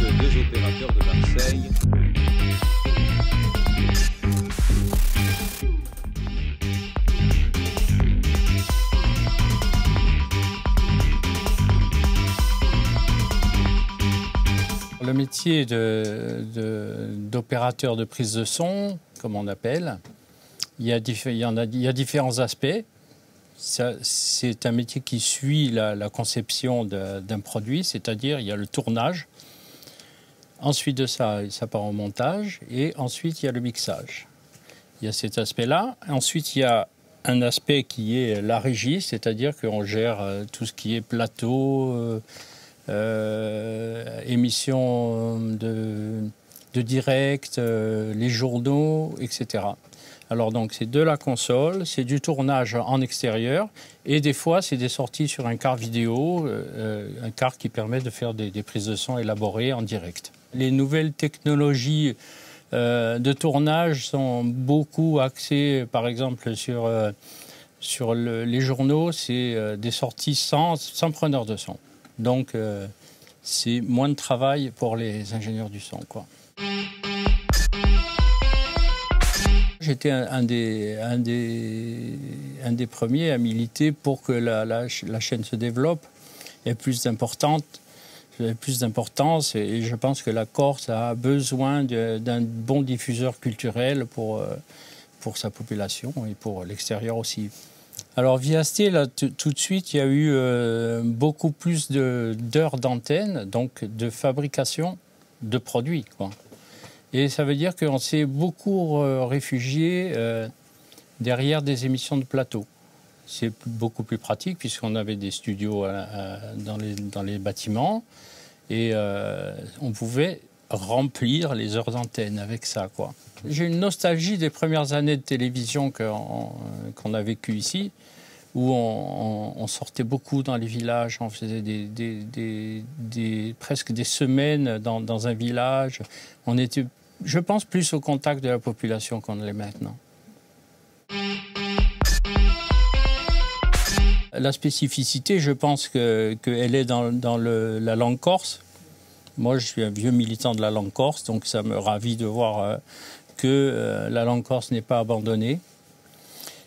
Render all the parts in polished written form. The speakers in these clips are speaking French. des opérateurs de Marseille. Le métier d'opérateur de prise de son, comme on appelle, il y a différents aspects. C'est un métier qui suit la conception d'un produit, c'est-à-dire il y a le tournage. Ensuite de ça, ça part au montage. Et ensuite, il y a le mixage. Il y a cet aspect-là. Ensuite, il y a un aspect qui est la régie, c'est-à-dire qu'on gère tout ce qui est plateau, émissions de direct, les journaux, etc. Alors donc c'est de la console, c'est du tournage en extérieur et des fois c'est des sorties sur un quart vidéo, un quart qui permet de faire des prises de son élaborées en direct. Les nouvelles technologies de tournage sont beaucoup axées par exemple sur les journaux, c'est des sorties sans preneur de son. Donc, c'est moins de travail pour les ingénieurs du son, quoi. J'étais un des premiers à militer pour que la chaîne se développe, ait plus d'importance. Et je pense que la Corse a besoin d'un bon diffuseur culturel pour sa population et pour l'extérieur aussi. Alors ViaStella, tout de suite, il y a eu beaucoup plus d'heures d'antenne, donc de fabrication de produits, quoi. Et ça veut dire qu'on s'est beaucoup réfugié derrière des émissions de plateau. C'est beaucoup plus pratique puisqu'on avait des studios dans les bâtiments et on pouvait remplir les heures d'antenne avec ça, quoi. J'ai une nostalgie des premières années de télévision qu'on a vécues ici, où on sortait beaucoup dans les villages, on faisait presque des semaines dans un village. On était, je pense, plus au contact de la population qu'on l'est maintenant. La spécificité, je pense qu'elle est dans la langue corse. Moi, je suis un vieux militant de la langue corse, donc ça me ravit de voir que la langue corse n'est pas abandonnée.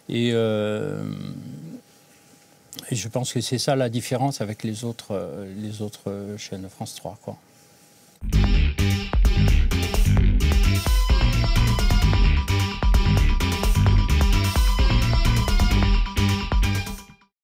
Et je pense que c'est ça la différence avec les autres chaînes de France 3, quoi.